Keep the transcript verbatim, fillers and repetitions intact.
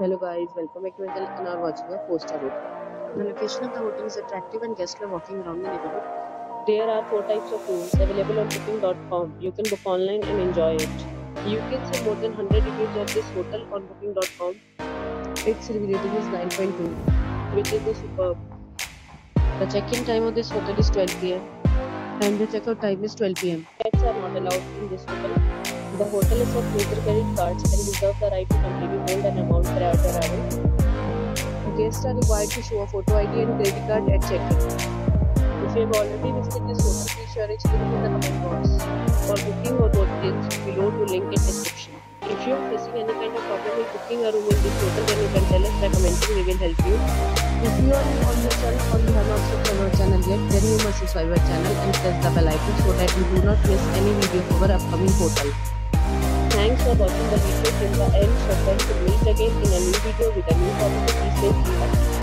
Hello guys, welcome back to my channel and are watching a four star hotel. The location of the hotel is attractive and guests love walking around the neighborhood. There are four types of rooms available on booking dot com. You can book online and enjoy it. You can see more than one hundred reviews of this hotel on booking dot com. Its review rating is nine point two, which is the superb. The check-in time of this hotel is twelve p m and the check-out time is twelve p m Pets are not allowed in this hotel. The hotel is for major credit cards and reserves the right to completely hold an amount prior to arrival. Guests are required to show a photo I D and credit card at check-in. If you have already visited this hotel, please share its link in the comment box. For booking or road trips, below to link in description. If you are facing any kind of problem with booking a room in this hotel, then you can tell us by commenting, we will help you. If you are new on this channel or you have not subscribed our channel yet, then you must subscribe our channel and press the bell icon so that you do not miss any video of our upcoming hotel. Thanks for watching the video till the end. So friends, we'll meet again in a new video with a new topic. Please stay tuned.